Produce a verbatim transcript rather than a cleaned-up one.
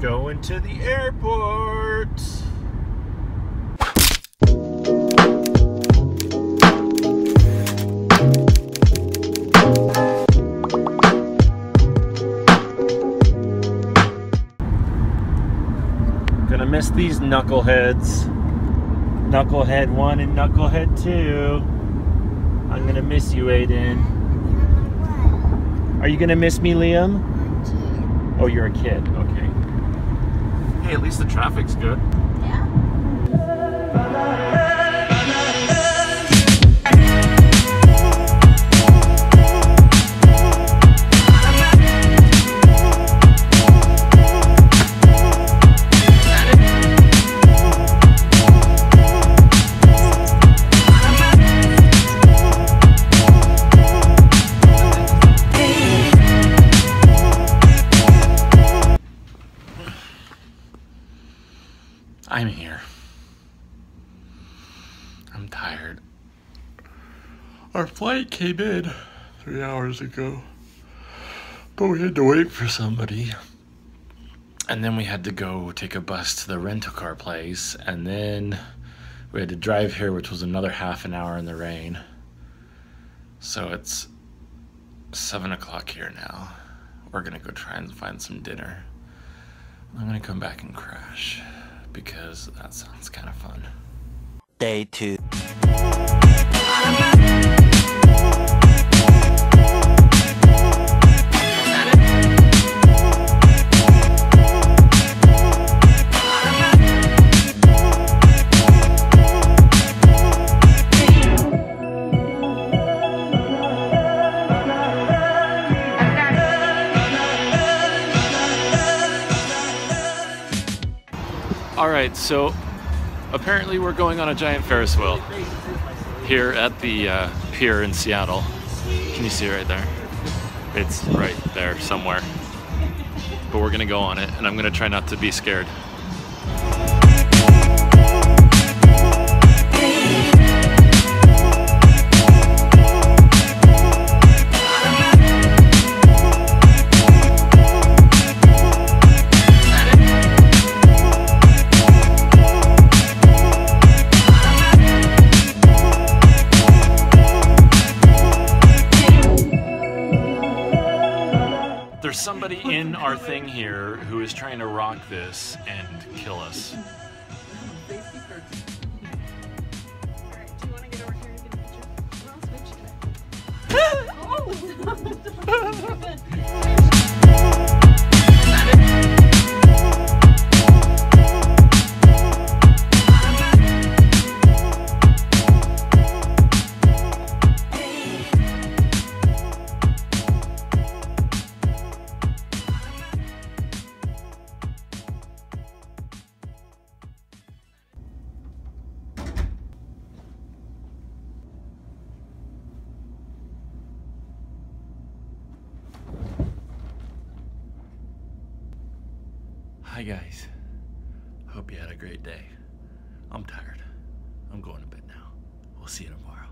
Going to the airport. Gonna miss these knuckleheads. Knucklehead one and knucklehead two. I'm gonna miss you, Aiden. Are you gonna miss me, Liam? I'm a kid. Oh, you're a kid. Okay. Hey, at least the traffic's good. I'm here. I'm tired. Our flight came in three hours ago, but we had to wait for somebody. And then we had to go take a bus to the rental car place, and then we had to drive here, which was another half an hour in the rain. So it's seven o'clock here now. We're gonna go try and find some dinner. I'm gonna come back and crash, because that sounds kind of fun. Day two. Alright, so apparently we're going on a giant Ferris wheel here at the uh, pier in Seattle. Can you see it right there? It's right there somewhere. But we're gonna go on it, and I'm gonna try not to be scared. There's somebody in our thing here who is trying to rock this and kill us. Hi guys, hope you had a great day. I'm tired. I'm going to bed now. We'll see you tomorrow.